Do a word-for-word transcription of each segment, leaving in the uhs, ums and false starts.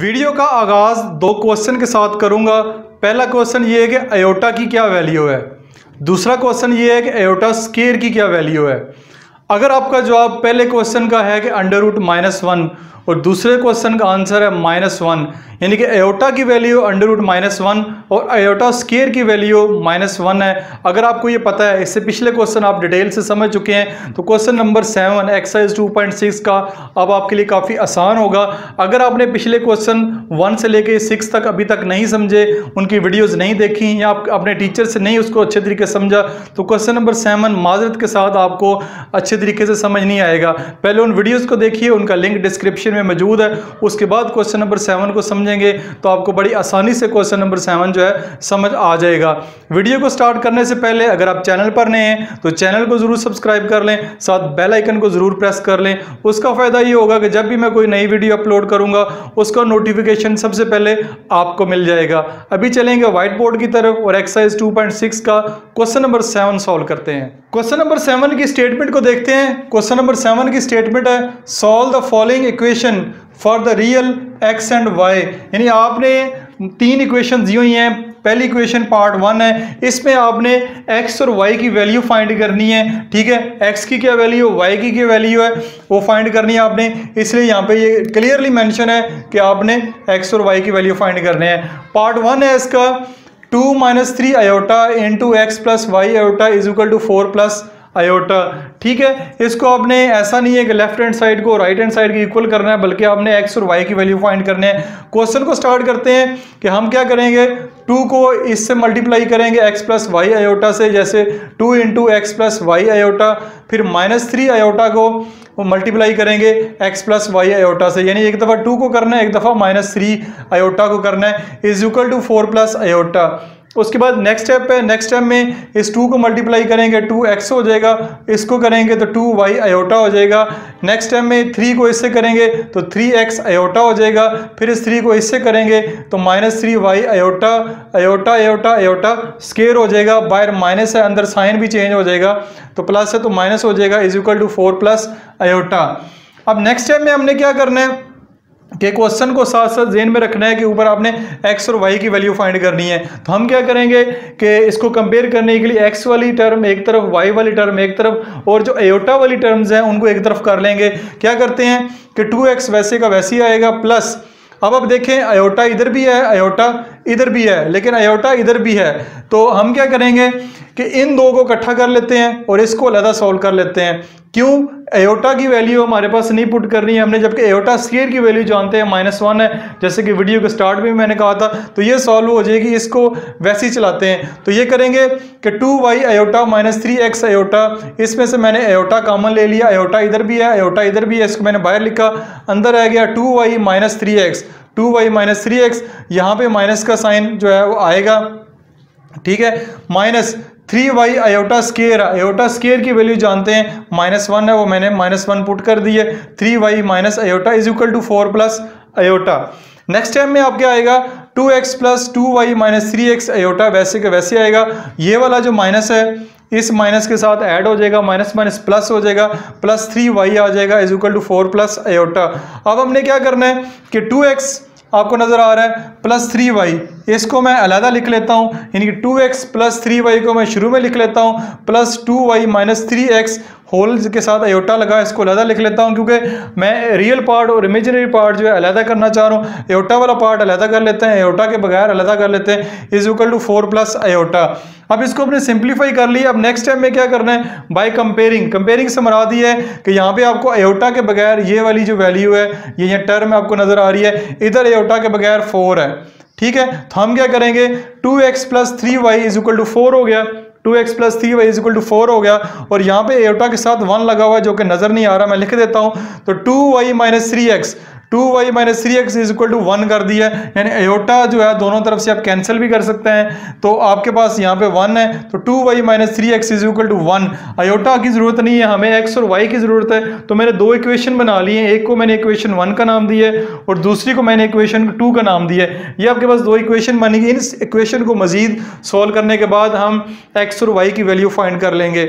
Video का आगाज़ दो क्वेश्चन के साथ करूंगा। पहला क्वेश्चन ये है कि एओर्टा की क्या वैल्यू है, दूसरा क्वेश्चन ये है कि एओर्टा स्क्वायर की क्या वैल्यू है। अगर आपका जवाब पहले क्वेश्चन का है कि अंडर रूट माइनस वन और दूसरे क्वेश्चन का आंसर है माइनस वन, यानी कि एओर्टा की value under root minus one और एओर्टा स्क्वायर की वैल्यू माइनस वन है। अगर आपको ये पता है, इससे पिछले क्वेश्चन आप डिटेल से समझ चुके हैं, तो question number seven exercise two point six का अब आपके लिए काफ़ी आसान होगा। अगर आपने पिछले क्वेश्चन वन से लेकर सिक्स तक अभी तक नहीं समझे, उनकी वीडियोज़ नहीं देखी या आप अपने टीचर से नहीं उसको अच्छे तरीके से समझा, तो क्वेश्चन नंबर सेवन माजरत के साथ आपको अच्छे तरीके से समझ नहीं आएगा। पहले उन वीडियोज़ को देखिए, उनका लिंक डिस्क्रिप्शन में मौजूद है। उसके बाद क्वेश्चन नंबर सेवन को समझेंगे तो आपको बड़ी आसानी से क्वेश्चन नंबर सेवन जो है समझ आ जाएगा। वीडियो को स्टार्ट करने से पहले अगर आप चैनल पर नए हैं तो चैनल को ज़रूर सब्सक्राइब कर लें, साथ बेल आइकन को ज़रूर प्रेस कर लें। उसका फ़ायदा ये होगा कि जब भी मैं कोई नई वीडियो अपलोड करूँगा उसका नोटिफिकेशन सबसे पहले आपको मिल जाएगा। अभी चलेंगे व्हाइट बोर्ड की तरफ और एक्सरसाइज टू पॉइंट सिक्स का क्वेश्चन नंबर सेवन सॉल्व करते हैं। क्वेश्चन नंबर सेवन की स्टेटमेंट को देखते हैं। क्वेश्चन नंबर सेवन की स्टेटमेंट है solve the following equation for the real x and y, यानी आपने तीन इक्वेशन दी हुई हैं। पहली इक्वेशन पार्ट वन है, इसमें आपने एक्स और वाई की वैल्यू फाइंड करनी है। ठीक है, एक्स की क्या वैल्यू, वाई की क्या वैल्यू है, वो फाइंड करनी है आपने। इसलिए यहाँ पे ये क्लियरली मेंशन है कि आपने एक्स और वाई की वैल्यू फाइंड करने हैं। पार्ट वन है इसका two minus three iota into x plus y iota is equal to four plus iota. ठीक है, इसको आपने ऐसा नहीं है कि लेफ्ट हैंड साइड को राइट हैंड साइड की इक्वल करना है, बल्कि आपने एक्स और वाई की वैल्यू फाइंड करने हैं। क्वेश्चन को स्टार्ट करते हैं कि हम क्या करेंगे, टू को इससे मल्टीप्लाई करेंगे एक्स प्लस वाई आयोटा से, जैसे two into x plus y iota, फिर माइनस थ्री आयोटा को मल्टीप्लाई करेंगे एक्स प्लस वाई आयोटा से, यानी एक दफ़ा टू को करना है, एक दफ़ा माइनस थ्री आयोटा को करना है, is equal to four plus iota. उसके बाद नेक्स्ट स्टेप है, नेक्स्ट स्टेप में इस टू को मल्टीप्लाई करेंगे, टू एक्स हो जाएगा, इसको करेंगे तो टू वाई आयोटा हो जाएगा। नेक्स्ट स्टेप में थ्री को इससे करेंगे तो थ्री एक्स आयोटा हो जाएगा, फिर इस थ्री को इससे करेंगे तो minus three y iota iota iota iota square हो जाएगा। बाहर माइनस है, अंदर साइन भी चेंज हो जाएगा, तो प्लस है तो माइनस हो जाएगा, is equal to four plus iota. अब नेक्स्ट स्टेप में हमने क्या करना है कि क्वेश्चन को साथ साथ जेन में रखना है कि ऊपर आपने एक्स और वाई की वैल्यू फाइंड करनी है। तो हम क्या करेंगे कि इसको कंपेयर करने के लिए एक्स वाली टर्म एक तरफ, वाई वाली टर्म एक तरफ, और जो एओटा वाली टर्म्स हैं उनको एक तरफ कर लेंगे। क्या करते हैं कि टू एक्स वैसे का वैसे ही आएगा प्लस, अब आप देखें आयोटा इधर भी है, आयोटा इधर भी है, लेकिन आयोटा इधर भी है, तो हम क्या करेंगे कि इन दो को इकट्ठा कर लेते हैं और इसको अलग सॉल्व कर लेते हैं। क्यों, एओटा की वैल्यू हमारे पास नहीं पुट करनी है हमने, जबकि एओटा स्क्वायर की वैल्यू जानते हैं माइनस वन है, जैसे कि वीडियो के स्टार्ट में मैंने कहा था, तो ये सॉल्व हो जाएगी। इसको वैसे ही चलाते हैं, तो ये करेंगे कि two y iota minus three x iota, इसमें से मैंने एओटा कॉमन ले लिया, एओटा इधर भी है, एओटा इधर भी है, इसको मैंने बाहर लिखा, अंदर आ गया two y minus three x, two y minus three x, यहाँ पर माइनस का साइन जो है वो आएगा। ठीक है, minus three y iota square, iota square की वैल्यू जानते हैं माइनस वन है, वो मैंने माइनस वन पुट कर दी है, three y minus iota is equal to four plus iota. Next time में आप क्या आएगा, two x plus two y minus three x iota वैसे के वैसे आएगा, ये वाला जो माइनस है इस माइनस के साथ ऐड हो जाएगा, माइनस माइनस प्लस हो जाएगा, प्लस थ्री वाई आ जाएगा is equal to four plus iota. अब हमने क्या करना है कि टू एक्स आपको नज़र आ रहा है प्लस थ्री वाई, इसको मैं अलहदा लिख लेता हूँ, यानी कि two x plus three y को मैं शुरू में लिख लेता हूँ, plus two y minus three x whole के साथ आयोटा लगा, इसको अलहदा लिख लेता हूँ, क्योंकि मैं रियल पार्ट और इमेजिनरी पार्ट जो है अलहदा करना चाह रहा हूँ। आयोटा वाला पार्ट अलहदा कर लेते हैं, आयोटा के बगैर अलहदा कर लेते हैं, is equal to four plus iota. अब इसको हमने सिंप्लीफाई कर लिया। अब नेक्स्ट टाइम में क्या करना है, बाय कंपेयरिंग, कंपेयरिंग से मुराद ये है कि यहाँ पे आपको आयोटा के बगैर ये वाली जो वैल्यू है, ये यहाँ टर्म आपको नज़र आ रही है, इधर आयोटा के बगैर फोर है। ठीक है, तो हम क्या करेंगे, two x plus three y is equal to four हो गया, two x plus three y is equal to four हो गया, और यहाँ पे आयोटा के साथ वन लगा हुआ है जो कि नज़र नहीं आ रहा, मैं लिख देता हूँ, तो two y minus three x two y minus three x is equal to one कर दिया, यानी एयोटा जो है दोनों तरफ से आप कैंसिल भी कर सकते हैं, तो आपके पास यहाँ पे वन है, तो two y minus three x is equal to one. Iota की ज़रूरत नहीं है हमें, एक्स और वाई की ज़रूरत है, तो मैंने दो इक्वेशन बना ली हैं, एक को मैंने इक्वेशन वन का नाम दिया है और दूसरी को मैंने इक्वेशन टू का नाम दिया है। ये आपके पास दो इक्वेशन बनेगी, इन इक्वेशन को मज़ीद सॉल्व करने के बाद हम एक्स और वाई की वैल्यू फाइंड कर लेंगे।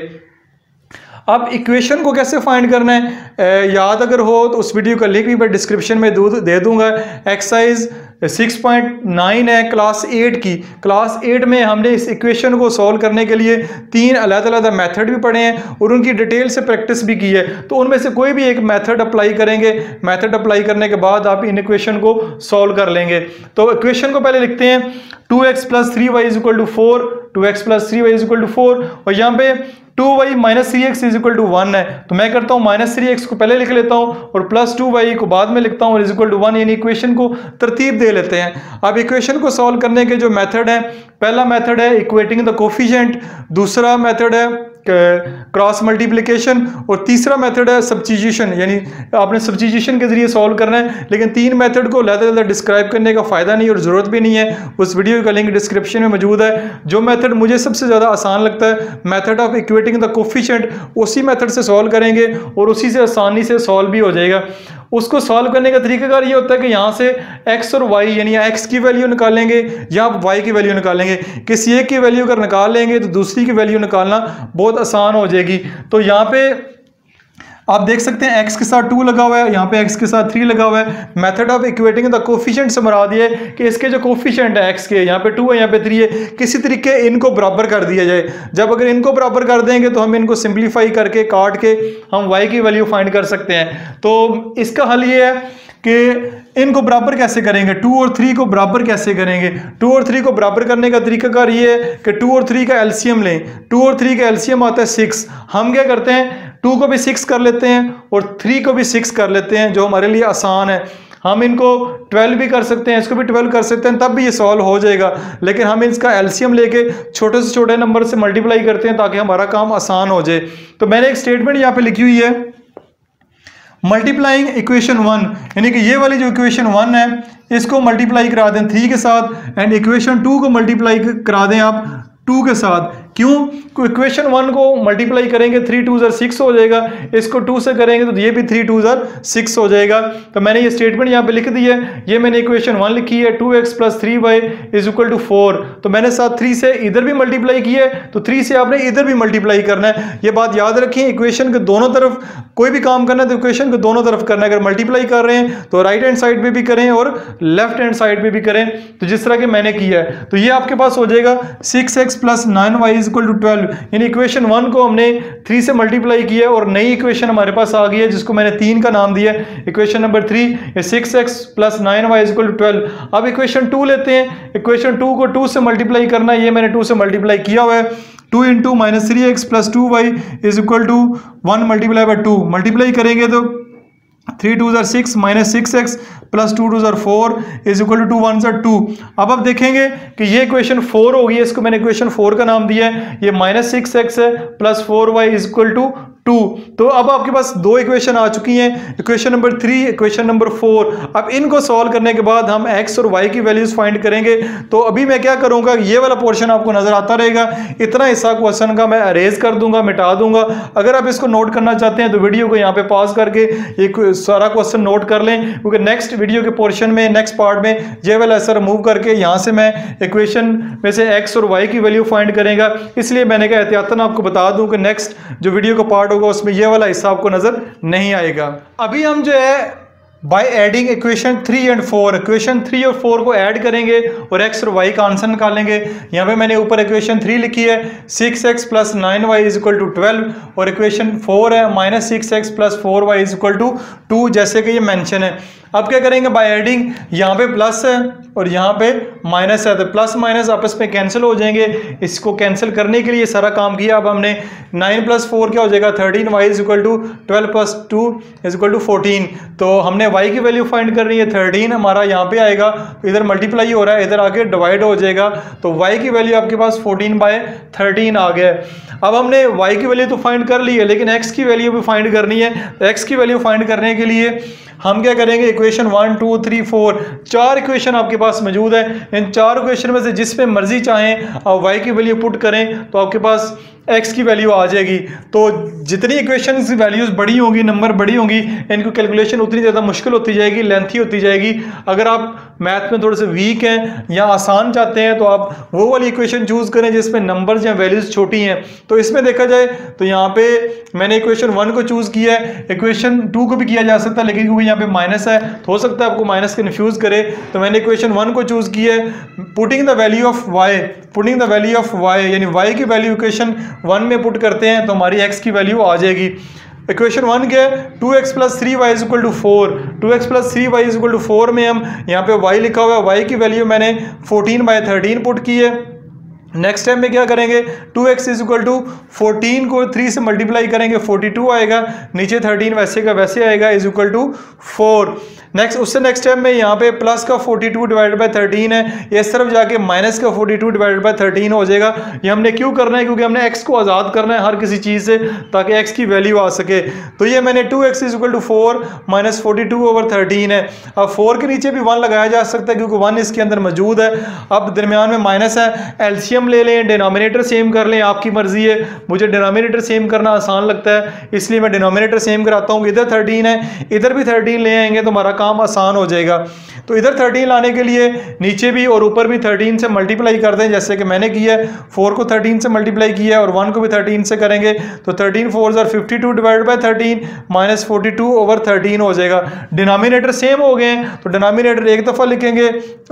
अब इक्वेशन को कैसे फाइंड करना है याद अगर हो तो उस वीडियो का लिंक भी मैं डिस्क्रिप्शन में दे दूंगा। एक्सरसाइज सिक्स पॉइंट नाइन है क्लास एट की। क्लास एट में हमने इस इक्वेशन को सॉल्व करने के लिए तीन अलग अलग मेथड भी पढ़े हैं और उनकी डिटेल से प्रैक्टिस भी की है, तो उनमें से कोई भी एक मेथड अप्लाई करेंगे। मेथड अप्लाई करने के बाद आप इन इक्वेशन को सॉल्व कर लेंगे। तो इक्वेशन को पहले लिखते हैं two x plus three y is equal to four, two x plus three y is equal to four और यहाँ पे two y minus three x is equal to one है। तो मैं करता हूँ माइनस थ्री एक्स को पहले लिख लेता हूँ और प्लस टू वाई को बाद में लिखता हूँ और इज इक्वल टू वन, यानी इक्वेशन को तरतीब दे लेते हैं। अब इक्वेशन को सॉल्व करने के जो मेथड है, पहला मेथड है इक्वेटिंग द कोफिशिएंट, दूसरा मेथड है क्रॉस मल्टीप्लिकेशन और तीसरा मेथड है सब्स्टिट्यूशन, यानी आपने सब्स्टिट्यूशन के जरिए सॉल्व करना है। लेकिन तीन मेथड को अलग-अलग डिस्क्राइब करने का फ़ायदा नहीं और ज़रूरत भी नहीं है। उस वीडियो का लिंक डिस्क्रिप्शन में मौजूद है। जो मेथड मुझे सबसे ज़्यादा आसान लगता है method of equating the coefficient, उसी मेथड से सॉल्व करेंगे और उसी से आसानी से सॉल्व भी हो जाएगा। उसको सॉल्व करने का तरीकाकार ये होता है कि यहाँ से x और y यानी x की वैल्यू निकालेंगे या आप y की वैल्यू निकालेंगे, किसी एक की वैल्यू अगर निकाल लेंगे तो दूसरी की वैल्यू निकालना बहुत आसान हो जाएगी। तो यहाँ पे आप देख सकते हैं x के साथ टू लगा हुआ है, यहाँ पे x के साथ थ्री लगा हुआ है। Method of equating the coefficient से मुराद ये है कि इसके जो कोफिशिएंट है x के, यहाँ पे टू है यहाँ पे थ्री है, किसी तरीके इनको बराबर कर दिया जाए। जब अगर इनको बराबर कर देंगे तो हम इनको सिंप्लीफाई करके काट के हम y की वैल्यू फाइंड कर सकते हैं। तो इसका हल ये है कि इनको बराबर कैसे करेंगे, टू और थ्री को बराबर कैसे करेंगे। टू और थ्री को बराबर करने का तरीकाकार ये है कि टू और थ्री का एलसीएम लें। टू और थ्री का एलसीएम आता है सिक्स। हम क्या करते हैं टू को भी सिक्स कर लेते हैं और थ्री को भी सिक्स कर लेते हैं, जो हमारे लिए आसान है। हम इनको ट्वेल्व भी कर सकते हैं, इसको भी ट्वेल्व कर सकते हैं, तब भी ये सॉल्व हो जाएगा। लेकिन हम इसका एलसीएम लेके छोटे से छोटे नंबर से मल्टीप्लाई करते हैं ताकि हमारा काम आसान हो जाए। तो मैंने एक स्टेटमेंट यहाँ पे लिखी हुई है मल्टीप्लाइंग इक्वेशन वन, यानी कि ये वाली जो इक्वेशन वन है इसको मल्टीप्लाई करा दें थ्री के साथ एंड इक्वेशन टू को मल्टीप्लाई करा दें आप टू के साथ। क्यों? इक्वेशन वन को मल्टीप्लाई करेंगे थ्री टू ज़र सिक्स हो जाएगा, इसको टू से करेंगे तो ये भी थ्री टू ज़र सिक्स हो जाएगा। तो मैंने ये स्टेटमेंट यहाँ पे लिख दी है। ये मैंने इक्वेशन वन लिखी है two x plus three y is equal to four. तो मैंने साथ थ्री से इधर भी मल्टीप्लाई की है तो थ्री से आपने इधर भी मल्टीप्लाई करना है। ये बात याद रखें, इक्वेशन के दोनों तरफ कोई भी काम करना है तो इक्वेशन के दोनों तरफ करना है। अगर मल्टीप्लाई कर रहे हैं तो राइट हैंड साइड में भी करें और लेफ्ट हैंड साइड में भी करें, तो जिस तरह के मैंने किया है। तो ये आपके पास हो जाएगा six x plus nine y is equal to twelve, यानी इक्वेशन वन को हमने थ्री से मल्टीप्लाई किया और नई इक्वेशन हमारे पास आ गई है जिसको मैंने तीन का नाम दिया है, equation number three, six x plus nine y is equal to twelve. अब इक्वेशन टू लेते हैं, इक्वेशन टू को टू से मल्टीप्लाई करना है, ये मैंने टू से मल्टीप्लाई किया हुआ है। Two into minus three x plus two y is equal to one multiply by two, multiply करेंगे तो three two are six minus six x plus two two are four is equal to two one ज़र two. अब आप देखेंगे कि ये equation four होगी, इसको मैंने इक्वेशन फोर का नाम दिया है। ये माइनस सिक्स एक्स है plus four y is equal to two. तो अब आपके पास दो इक्वेशन आ चुकी हैं, equation number three, equation number four. अब इनको सॉल्व करने के बाद हम एक्स और वाई की वैल्यूज़ फाइंड करेंगे। तो अभी मैं क्या करूँगा, ये वाला पोर्शन आपको नज़र आता रहेगा, इतना हिस्सा क्वेश्चन का मैं अरेज कर दूंगा, मिटा दूंगा। अगर आप इसको नोट करना चाहते हैं तो वीडियो को यहाँ पर पॉज करके एक सारा क्वेश्चन नोट कर लें, क्योंकि नेक्स्ट वीडियो के पोर्शन में, नेक्स्ट पार्ट में ये वाला हिस्सा रिमूव करके यहाँ से मैं इक्वेशन में से एक्स और वाई की वैल्यू फाइंड करेंगे। इसलिए मैंने कहा एहतियातन आपको बता दूँ कि नेक्स्ट जो वीडियो का पार्ट होगा उसमें ये वाला हिस्सा आपको नजर नहीं आएगा। अभी हम जो है by adding equation three and four, equation three और फोर को ऐड करेंगे और एक्स और वाई का आंसर निकालेंगे। यहाँ पे मैंने ऊपर इक्वेशन थ्री लिखी है six x plus nine y is equal to twelve और इक्वेशन फोर है minus six x plus four y is equal to two, जैसे कि ये मेंशन है। अब क्या करेंगे बाय एडिंग, यहाँ पे प्लस है और यहाँ पे माइनस है, तो प्लस माइनस आपस में कैंसिल हो जाएंगे। इसको कैंसिल करने के लिए सारा काम किया। अब हमने नाइन प्लस फोर क्या हो जाएगा thirteen y is equal to twelve plus two is equal to fourteen. तो हमने y की वैल्यू फाइंड कर रही है, थर्टीन हमारा यहाँ पे आएगा, इधर मल्टीप्लाई हो रहा है, इधर आके डिवाइड हो जाएगा। तो y की वैल्यू आपके पास फोर्टीन बाय थर्टीन आ गया है। अब हमने y की वैल्यू तो फाइंड कर ली है लेकिन x की वैल्यू भी फाइंड करनी है। तो x की वैल्यू फाइंड करने के लिए हम क्या करेंगे, equation one two three four चार इक्वेशन आपके पास मौजूद है। इन चार इक्वेशन में से जिस पे मर्जी चाहें आप वाई की वैल्यू पुट करें तो आपके पास एक्स की वैल्यू आ जाएगी। तो जितनी इक्वेशन की वैल्यूज़ बड़ी होंगी, नंबर बड़ी होंगी, इनकी कैलकुलेशन उतनी ज़्यादा मुश्किल होती जाएगी, लेंथी होती जाएगी। अगर आप मैथ में थोड़े से वीक हैं या आसान चाहते हैं तो आप वो वाली इक्वेशन चूज़ करें जिसमें नंबर्स या वैल्यूज़ छोटी हैं। तो इसमें देखा जाए तो यहाँ पे मैंने इक्वेशन वन को चूज़ किया है, इक्वेशन टू को भी किया जा सकता है, लेकिन क्योंकि यहाँ पे माइनस है तो हो सकता है आपको माइनस कन्फ्यूज़ करे। तो मैंने इक्वेशन वन को चूज़ किया है, putting the value of y, putting the value of y यानी वाई की वैल्यू इक्वेशन वन में पुट करते हैं तो हमारी एक्स की वैल्यू आ जाएगी। इक्वेशन वन के two x plus three y is equal to four, two x plus three y is equal to four में हम यहाँ पे y लिखा हुआ है, y की वैल्यू मैंने फोर्टीन बाई थर्टीन पुट की है। नेक्स्ट टाइम में क्या करेंगे, two x is equal to fourteen को थ्री से मल्टीप्लाई करेंगे फोर्टी टू आएगा, नीचे थर्टीन वैसे का वैसे आएगा is equal to four. Next उससे नेक्स्ट टाइम में यहाँ पे प्लस का forty two divided by thirteen है, इस तरफ जाके माइनस का forty two divided by thirteen हो जाएगा। ये हमने क्यों करना है, क्योंकि हमने एक्स को आज़ाद करना है हर किसी चीज़ से ताकि एक्स की वैल्यू आ सके। तो ये मैंने two x is equal to four minus forty two over thirteen है। अब फोर के नीचे भी वन लगाया जा सकता है क्योंकि वन इसके अंदर मौजूद है। अब दरमियान में माइनस है, एल्शियम ले लें, डिनोमिनेटर सेम कर लें, आपकी मर्जी है। मुझे डिनोमिनेटर सेम करना आसान लगता है इसलिए मैं डिनोमिनेटर सेम कराता हूँ। इधर थर्टीन है, इधर भी थर्टीन ले आएंगे तो हमारा काम आसान हो जाएगा। तो इधर थर्टीन लाने के लिए नीचे भी और ऊपर भी थर्टीन से मल्टीप्लाई कर दें जैसे कि मैंने किया है। फोर को थर्टीन से मल्टीप्लाई किया है और वन को भी थर्टीन से करेंगे तो थर्टीन फोर ज़ार fifty two divide by thirteen minus forty two over thirteen हो जाएगा। डिनोमिनेटर सेम हो गए तो डिनोमिनेटर एक दफ़ा लिखेंगे,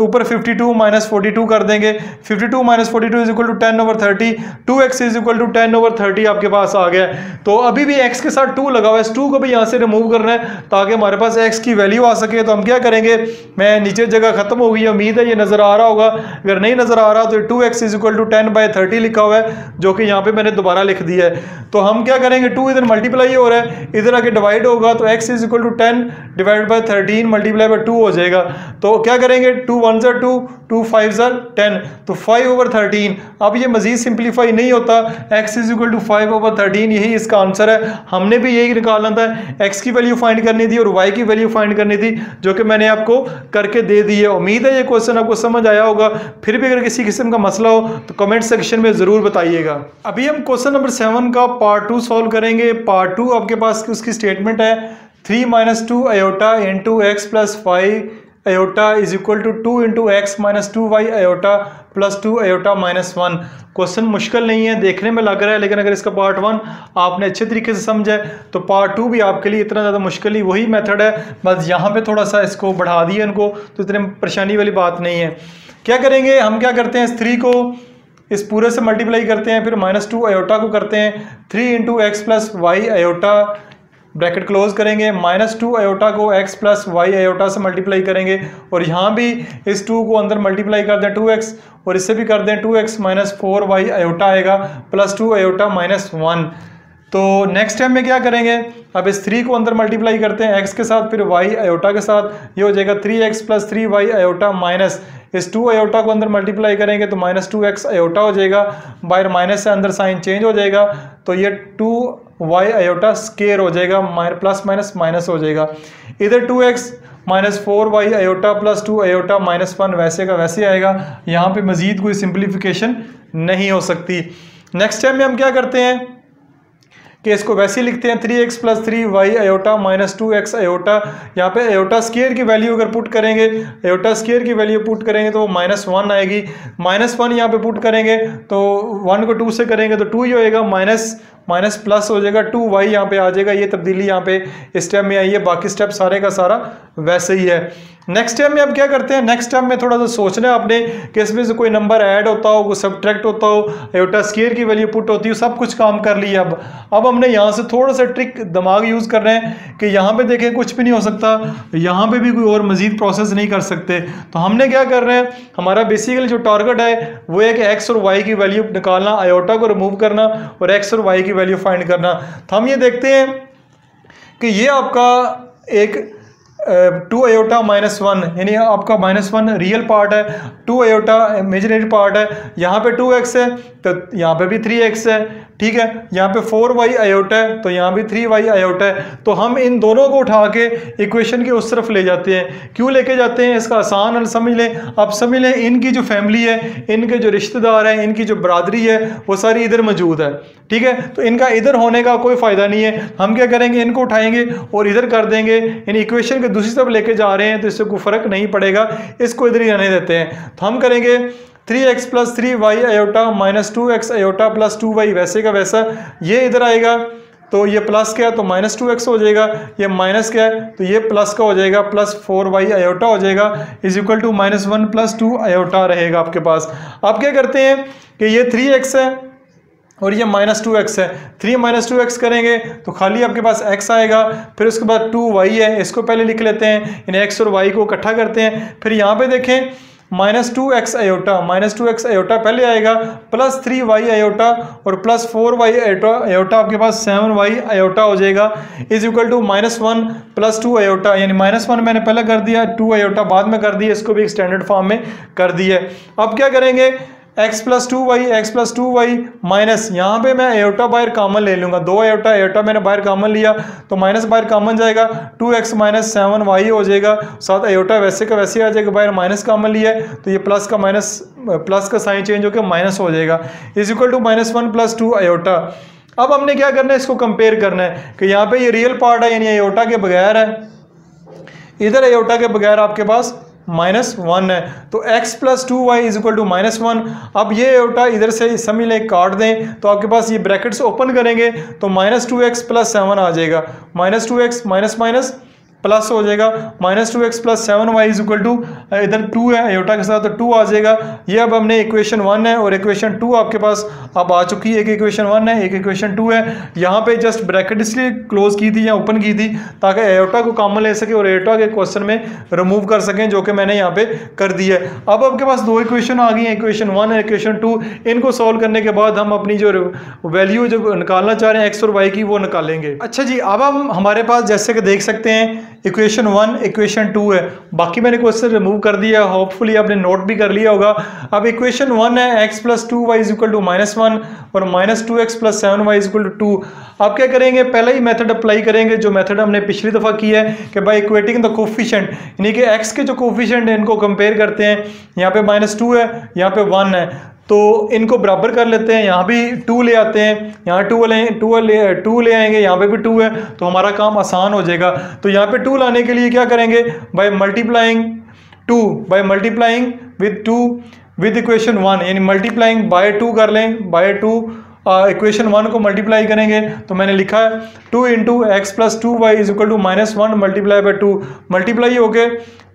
ऊपर fifty two minus forty two कर देंगे, fifty two minus forty two is equal to ten over thirty, two x is equal to ten over thirty आपके पास आ गया। तो अभी भी एक्स के साथ टू लगा हुआ है, इस टू को भी यहाँ से रिमूव करना है ताकि हमारे पास एक्स की वैल्यू आ सके। तो हम क्या करेंगे, मैं नीचे जगह खत्म होगी, उम्मीद है ये नज़र आ रहा होगा। अगर नहीं नज़र आ रहा तो two x is equal to ten by thirty लिखा हुआ है जो कि यहाँ पे मैंने दोबारा लिख दिया है। तो हम क्या करेंगे, टू इधर मल्टीप्लाई हो रहा है, इधर आके डिवाइड होगा तो x is equal to ten divide by thirteen multiply by two हो जाएगा। तो क्या करेंगे, टू वन ज़र टू, टू फाइव ज़र टेन, तो फाइव ओवर थर्टीन। अब ये मज़ीद सिंप्लीफाई नहीं होता, x is equal to five over thirteen यही इसका आंसर है। हमने भी यही निकालना था, x की वैल्यू फाइंड करनी थी और y की वैल्यू फाइंड करनी थी जो कि मैंने आपको करके दे दी है। उम्मीद है ये क्वेश्चन आपको समझ आया होगा। फिर भी अगर किसी किस्म का मसला हो तो कमेंट सेक्शन में ज़रूर बताइएगा। अभी हम क्वेश्चन नंबर सेवन का पार्ट टू सॉल्व करेंगे। पार्ट टू आपके पास उसकी स्टेटमेंट है three minus two iota into x plus five iota is equal to two into x minus two y iota plus two iota minus one. Question मुश्किल नहीं है, देखने में लग रहा है, लेकिन अगर इसका पार्ट वन आपने अच्छे तरीके से समझा है तो पार्ट टू भी आपके लिए इतना ज़्यादा मुश्किल ही वही मेथड है, बस यहाँ पे थोड़ा सा इसको बढ़ा दिया इनको, तो इतने परेशानी वाली बात नहीं है। क्या करेंगे, हम क्या करते हैं, इस थ्री को इस पूरे से मल्टीप्लाई करते हैं, फिर माइनस टू अयोटा को करते हैं, three into x plus Y iota bracket close करेंगे, माइनस टू अयोटा को x प्लस वाई अयोटा से मल्टीप्लाई करेंगे और यहाँ भी इस टू को अंदर मल्टीप्लाई कर दें टू एक्स और इससे भी कर दें two x minus four y iota आएगा plus two iota minus one. तो नेक्स्ट टाइम में क्या करेंगे, अब इस थ्री को अंदर मल्टीप्लाई करते हैं x के साथ फिर y अयोटा के साथ, ये हो जाएगा three x plus three y iota minus इस टू अयोटा को अंदर मल्टीप्लाई करेंगे तो माइनस टू एक्स अयोटा हो जाएगा, बाहर माइनस से अंदर साइन चेंज हो जाएगा तो ये टू वाई अयोटा स्केयर हो जाएगा, माइन प्लस माइनस माइनस हो जाएगा। इधर two x minus four y iota plus two iota minus one वैसे का वैसे आएगा, यहाँ पे मज़ीद कोई सिंप्लीफिकेशन नहीं हो सकती। नेक्स्ट टाइम में हम क्या करते हैं कि इसको वैसे लिखते हैं three x plus three y iota minus two x iota, यहाँ पे अयोटा स्केयर की वैल्यू अगर पुट करेंगे, अयोटा स्केयर की वैल्यू पुट करेंगे तो वो माइनस वन आएगी, माइनस वन यहाँ पे पुट करेंगे तो वन को टू से करेंगे तो टू ही होएगा, माइनस माइनस प्लस हो जाएगा टू वाई यहाँ पे आ जाएगा। ये तब्दीली यहाँ पे इस स्टेप में आई है, बाकी स्टेप सारे का सारा वैसे ही है। नेक्स्ट टाइम में आप क्या करते हैं, नेक्स्ट टाइम में थोड़ा सा सोचना है आपने कि इसमें से कोई नंबर ऐड होता हो, कोई सब्ट्रैक्ट होता हो, अयोटा स्केयर की वैल्यू पुट होती हो, सब कुछ काम कर लिया। अब अब हमने यहाँ से थोड़ा सा ट्रिक दिमाग यूज़ कर रहे हैं कि यहाँ पे देखें कुछ भी नहीं हो सकता, यहाँ पे भी कोई और मज़ीद प्रोसेस नहीं कर सकते। तो हमने क्या कर रहे हैं, हमारा बेसिकली जो टारगेट है वो है कि एक्स और वाई की वैल्यू निकालना, अयोटा को रिमूव करना और एक्स और वाई की वैल्यू फाइंड करना। तो हम ये देखते हैं कि ये आपका एक टू एयोटा माइनस वन यानी आपका माइनस वन रियल पार्ट है, टू एयोटा इमेजिनरी पार्ट है। यहाँ पे टू एक्स है तो यहाँ पे भी थ्री एक्स है, ठीक है। यहाँ पे फोर वाई एयोटा है तो यहाँ भी थ्री वाई एयोटा है। तो हम इन दोनों को उठा के इक्वेशन के उस तरफ ले जाते हैं। क्यों लेके जाते हैं, इसका आसान हल समझ लें। आप समझ लें इनकी जो फैमिली है, इनके जो रिश्तेदार हैं, इनकी जो बरादरी है, वो सारी इधर मौजूद है, ठीक है। तो इनका इधर होने का कोई फ़ायदा नहीं है। हम क्या करेंगे, इनको उठाएंगे और इधर कर देंगे, यानी इक्वेशन के दूसरी तरफ लेके जा रहे हैं, तो इससे कोई फ़र्क नहीं पड़ेगा, इसको इधर ही रहने देते हैं। तो हम करेंगे three x plus three y iota minus two x iota plus two y, वैसे का वैसा। ये इधर आएगा तो ये प्लस क्या है तो माइनस टू एक्स हो जाएगा, ये माइनस क्या है तो ये प्लस का हो जाएगा, प्लस फोर वाई आयोटा हो जाएगा, is equal to minus one plus two iota रहेगा आपके पास। आप क्या करते हैं कि ये थ्री एक्स है और ये माइनस टू एक्स है, थ्री माइनस टू एक्स करेंगे तो खाली आपके पास x आएगा, फिर उसके बाद टू वाई है, इसको पहले लिख लेते हैं, इन x और y को इकट्ठा करते हैं। फिर यहाँ पे देखें minus two x iota, minus two x iota पहले आएगा, प्लस थ्री वाई आयोटा और plus four y iota iota आपके पास सेवन वाई आयोटा हो जाएगा, is equal to minus one plus two iota, यानी माइनस वन मैंने पहले कर दिया, टू आयोटा बाद में कर दिया, इसको भी एक स्टैंडर्ड फॉर्म में कर दिया। अब क्या करेंगे, x plus two y x plus two y minus, यहाँ पर मैं एयोटा बाहर कामन ले लूँगा, दो एयोटा एयोटा मैंने बाहर कामन लिया तो माइनस बाहर कामन जाएगा, two x minus seven y हो जाएगा, साथ एयोटा वैसे का वैसे आ जाएगा, बाहर माइनस कामन लिया है तो ये प्लस का माइनस प्लस का साइन चेंज होकर माइनस हो जाएगा, is equal to minus one plus two iota. अब हमने क्या करना है, इसको कंपेयर करना है कि यहाँ पर ये रियल पार्ट है यानी एयोटा के बगैर है, इधर एयोटा के बगैर आपके पास माइनस वन है, तो x plus two y is equal to minus one. अब ये एयोटा इधर से समझ लें काट दें तो आपके पास ये ब्रैकेट्स ओपन करेंगे तो minus two x plus seven आ जाएगा, minus two x minus minus plus हो जाएगा, minus two x plus seven y is equal to, इधर टू है एयोटा के साथ तो टू आ जाएगा। ये अब हमने इक्वेशन वन है और इक्वेशन टू आपके पास अब आ चुकी है, एक इक्वेशन वन है एक इक्वेशन टू है। यहाँ पे जस्ट ब्रैकेट इसलिए क्लोज की थी या ओपन की थी ताकि एयोटा को कॉमन ले सके और एयोटा के क्वेश्चन में रिमूव कर सकें, जो कि मैंने यहाँ पे कर दिया है। अब आपके पास दो इक्वेशन आ गई हैं, इक्वेशन वन है इक्वेशन टू। इनको सॉल्व करने के बाद हम अपनी जो वैल्यू जो निकालना चाह रहे हैं एक्स और वाई की, वो निकालेंगे। अच्छा जी, अब हम हमारे पास जैसे कि देख सकते हैं इक्वेशन वन इक्वेशन टू है, बाकी मैंने क्वेश्चन रिमूव कर दिया, होपफुली आपने नोट भी कर लिया होगा। अब इक्वेशन वन है x plus two y is equal to minus one और minus two x plus seven y is equal to two. आप क्या करेंगे, पहला ही मेथड अप्लाई करेंगे जो मेथड हमने पिछली दफ़ा किया है कि बाय इक्वेटिंग द कोफिशेंट, यानी कि x के जो कोफिशेंट है इनको कंपेयर करते हैं। यहाँ पे माइनस टू है, यहाँ पे वन है, तो इनको बराबर कर लेते हैं। यहाँ भी टू ले आते हैं, यहाँ टू ले टू ले टू ले आएंगे, यहाँ पे भी टू है तो हमारा काम आसान हो जाएगा। तो यहाँ पे टू लाने के लिए क्या करेंगे, by multiplying two by multiplying with two with equation one, यानी मल्टीप्लाइंग बाय टू कर लें, बाय टू इक्वेशन वन को मल्टीप्लाई करेंगे तो मैंने लिखा है two into x plus two y is equal to minus one multiply by two, multiply होके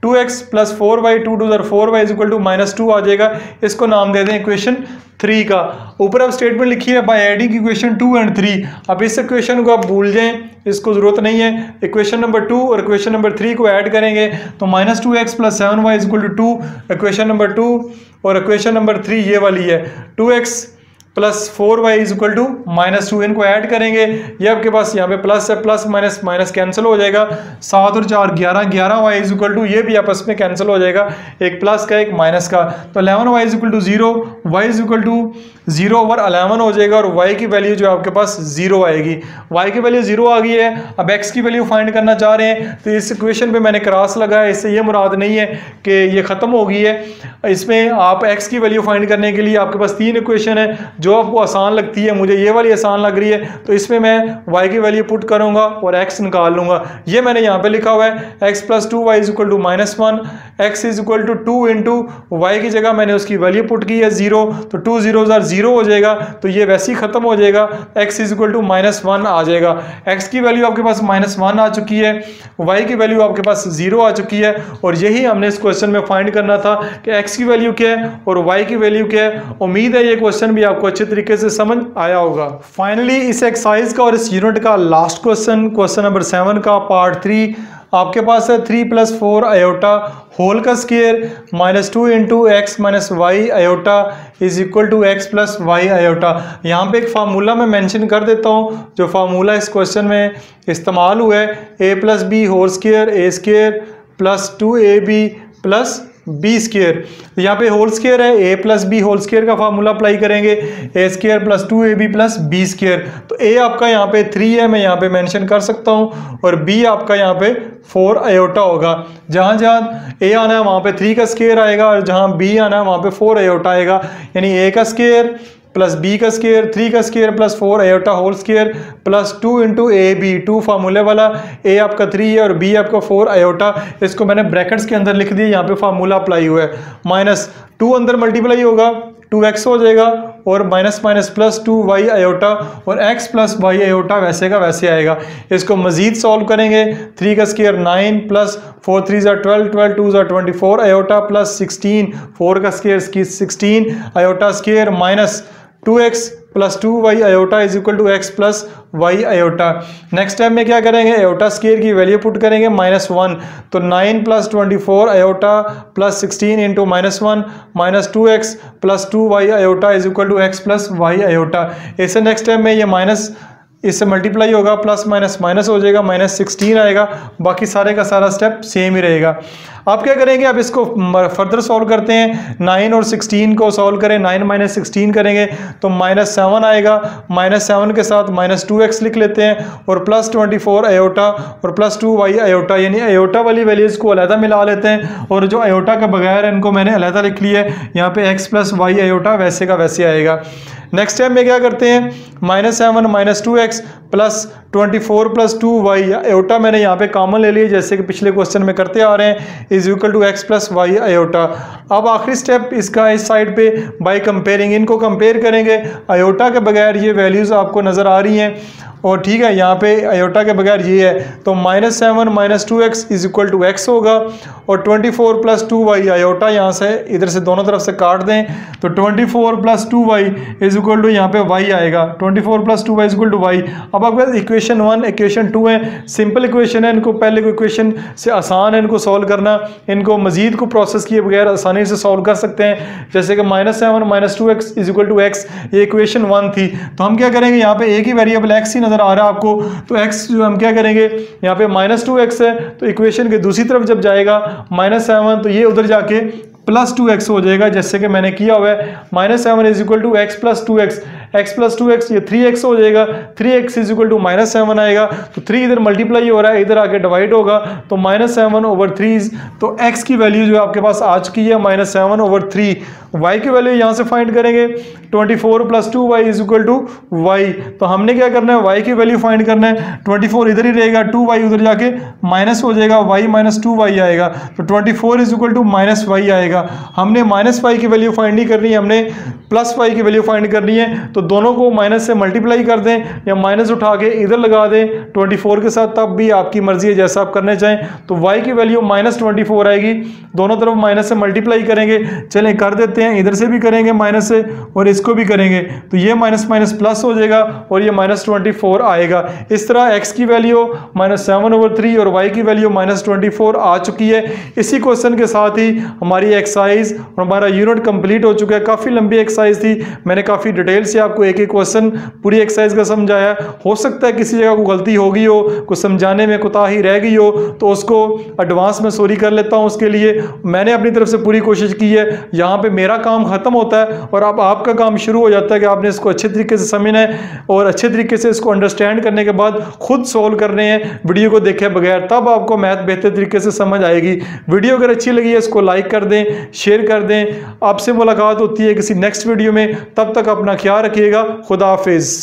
two x plus four y two two जर four y is equal to minus two आ जाएगा। इसको नाम दे दें इक्वेशन थ्री का। ऊपर आप स्टेटमेंट लिखिए by adding equation two and three. अब इस इक्वेशन को आप भूल जाएं, इसको ज़रूरत नहीं है। इक्वेशन नंबर टू और इक्वेशन नंबर थ्री को ऐड करेंगे तो minus two x plus seven y is equal to two, equation number two और इक्वेशन नंबर थ्री ये वाली है, two x plus four y is equal to minus two, इनको add करेंगे। ये आपके पास यहाँ पे प्लस है, प्लस माइनस माइनस कैंसिल हो जाएगा, सात और चार ग्यारह, ग्यारह वाई इज इक्वल टू ये भी आपस में कैंसिल हो जाएगा, एक प्लस का एक माइनस का, तो eleven y is equal to zero, y is equal to zero over eleven हो जाएगा और वाई की वैल्यू जो आपके पास जीरो आएगी। वाई की वैल्यू जीरो आ गई है। अब एक्स की वैल्यू फाइंड करना चाह रहे हैं तो इस इक्वेशन पर मैंने क्रॉस लगाया, इससे ये मुराद नहीं है कि ये ख़त्म हो गई है। इसमें आप एक्स की वैल्यू फाइंड करने के लिए आपके पास तीन इक्वेशन है, जो आपको आसान लगती है, मुझे ये वाली आसान लग रही है तो इसमें मैं y की वैल्यू पुट करूंगा और x निकाल लूंगा। ये मैंने यहाँ पे लिखा हुआ है x plus two y is equal to minus one, x is equal to two into y की जगह मैंने उसकी वैल्यू पुट की है जीरो, तो टू जीरो जार जीरो हो जाएगा, तो ये वैसे ही खत्म हो जाएगा, x is equal to minus one आ जाएगा। x की वैल्यू आपके पास माइनस वन आ चुकी है, y की वैल्यू आपके पास जीरो आ चुकी है और यही हमने इस क्वेश्चन में फाइंड करना था कि एक्स की वैल्यू क्या है और वाई की वैल्यू क्या है। उम्मीद है ये क्वेश्चन भी आपको अच्छे तरीके से समझ आया होगा। फाइनली इस एक्सरसाइज का और इस यूनिट का last question, question number seven का पार्ट थ्री आपके पास है three plus four iota whole का square minus two into x minus y iota is equal to x plus y iota. यहाँ पे एक फार्मूला मैं मेंशन कर देता हूँ जो फार्मूला इस क्वेश्चन में इस्तेमाल हुआ है, a plus b whole square a square plus two a b plus b square. यहाँ पे होल स्केयर है, a plus b whole square का फार्मूला अप्लाई करेंगे, a square plus two a b plus b square. तो a आपका यहाँ पे three है, मैं यहाँ पे मेंशन कर सकता हूँ, और बी आपका यहाँ पे फोर आयोटा होगा। जहाँ जहाँ ए आना है वहाँ पे थ्री का स्केयर आएगा, और जहाँ बी आना है वहाँ पे फोर आयोटा आएगा। यानी ए का स्केयर प्लस बी का स्केयर थ्री का square plus four iota whole square plus two into a b, two फार्मूले वाला, ए आपका थ्री है और बी आपका फोर आयोटा। इसको मैंने ब्रैकेट्स के अंदर लिख दिया, यहाँ पे फार्मूला अप्लाई हुआ है। माइनस टू अंदर मल्टीप्लाई होगा, टू एक्स हो जाएगा, और minus minus plus two y iota, और एक्स प्लस वाई आयोटा वैसे का वैसे आएगा। इसको मजीद सॉल्व करेंगे, थ्री का square nine plus four three ज़ा ट्वेल्व ट्वेल्व टू ज़ा twenty four iota plus sixteen four का square sixteen iota square minus two x plus two y iota is equal to x plus y iota. Next time में क्या करेंगे, iota square की value put करेंगे minus one, तो nine plus twenty four iota plus sixteen into minus one minus two x plus two y iota is equal to x plus y iota. इससे next time में ये minus इससे multiply होगा, plus minus minus हो जाएगा, minus sixteen आएगा। बाकी सारे का सारा स्टेप सेम ही रहेगा। आप क्या करेंगे, आप इसको फर्दर सॉल्व करते हैं, नाइन और सिक्सटीन को सॉल्व करें, नाइन माइनस सिक्सटीन करेंगे तो माइनस सेवन आएगा, माइनस सेवन के साथ माइनस टू एक्स लिख लेते हैं, और प्लस ट्वेंटी फोर आयोटा और प्लस टू वाई आयोटा। यानी आयोटा वाली वैल्यूज़ को अलहदा मिला लेते हैं, और जो आयोटा का बगैर है इनको मैंने अलहदा लिख लिया है। यहाँ पर एक्स प्लस वाई आयोटा वैसे का वैसे आएगा। नेक्स्ट टाइम में क्या करते हैं, minus seven minus two x plus twenty four plus two y iota मैंने यहाँ पे कॉमन ले लिया जैसे कि पिछले क्वेश्चन में करते आ रहे हैं, is equal to x plus y iota. अब आखिरी स्टेप इसका इस साइड पे बाय कंपेयरिंग, इनको कंपेयर करेंगे। आयोटा के बगैर ये वैल्यूज़ आपको नज़र आ रही हैं, और ठीक है यहाँ पे आयोटा के बगैर ये है, तो minus seven minus two x is equal to x होगा, और twenty four plus two y iota यहाँ से इधर से दोनों तरफ से काट दें, तो twenty four plus two y is equal to यहाँ पे वाई आएगा, twenty four plus two y is equal to y. अब आपके पास इक्वेशन वन इक्वेशन टू है, सिंपल इक्वेशन है, इनको पहले को इक्वेशन से आसान है इनको सॉल्व करना, इनको मजीद को प्रोसेस किए बगैर आसानी से सॉल्व कर सकते हैं। जैसे कि minus seven minus two x is equal to x, ये इक्वेशन वन थी, तो हम क्या करेंगे यहाँ पे एक ही वेरिएबल एक्स ही आ रहा है आपको, तो x जो हम क्या करेंगे, यहाँ पे माइनस टू एक्स है तो इक्वेशन के दूसरी तरफ जब जाएगा माइनस सेवन तो ये उधर जाके प्लस टू एक्स हो जाएगा जैसे कि मैंने किया हुआ है। Minus seven is equal to x plus two x, x plus two x ये थ्री एक्स हो जाएगा, three x is equal to minus seven आएगा, तो थ्री इधर मल्टीप्लाई हो रहा है इधर आके डिवाइड होगा, तो माइनस सेवन ओवर थ्री, तो एक्स की वैल्यू जो है आपके पास आज की है minus seven over three. Y की वैल्यू यहाँ से फाइंड करेंगे, twenty four plus two y is equal to y, तो हमने क्या करना है वाई की वैल्यू फाइंड करना है, ट्वेंटी फोर इधर ही रहेगा, टू वाई उधर जाके माइनस हो जाएगा, वाई माइनस टू वाई आएगा, तो twenty four is equal to minus y आएगा। हमने माइनस वाई की वैल्यू फाइंड नहीं करनी है, हमने प्लस वाई की वैल्यू फाइंड करनी है, तो दोनों को माइनस से मल्टीप्लाई कर दें या माइनस उठा के इधर लगा दें ट्वेंटी फोर के साथ, तब भी आपकी मर्जी है जैसा आप करने चाहें। तो y की वैल्यू माइनस ट्वेंटी फोर आएगी, दोनों तरफ माइनस से मल्टीप्लाई करेंगे, चलें कर देते हैं, इधर से भी करेंगे माइनस से और इसको भी करेंगे, तो ये माइनस माइनस प्लस हो जाएगा और ये माइनस ट्वेंटी फोर आएगा। इस तरह x की value minus seven over three और y की वैल्यू माइनस ट्वेंटी फोर आ चुकी है। इसी क्वेश्चन के साथ ही हमारी एक्सरसाइज और हमारा यूनिट कंप्लीट हो चुका है। काफ़ी लंबी एक्सरसाइज थी, मैंने काफ़ी डिटेल से आपको एक एक क्वेश्चन पूरी एक्सरसाइज का समझाया। हो सकता है किसी जगह को गलती हो गई हो, कुछ समझाने में कोताही रह गई हो, तो उसको एडवांस में सॉरी कर लेता हूं। उसके लिए मैंने अपनी तरफ से पूरी कोशिश की है। यहाँ पे मेरा काम ख़त्म होता है और अब आप, आपका काम शुरू हो जाता है कि आपने इसको अच्छे तरीके से समझना है और अच्छे तरीके से इसको अंडरस्टैंड करने के बाद खुद सॉल्व करने हैं वीडियो को देखे बगैर, तब आपको मैथ बेहतर तरीके से समझ आएगी। वीडियो अगर अच्छी लगी है इसको लाइक कर दें, शेयर कर दें। आपसे मुलाकात होती है किसी नेक्स्ट वीडियो में, तब तक अपना ख्याल रखिएगा। खुदा हाफिज़।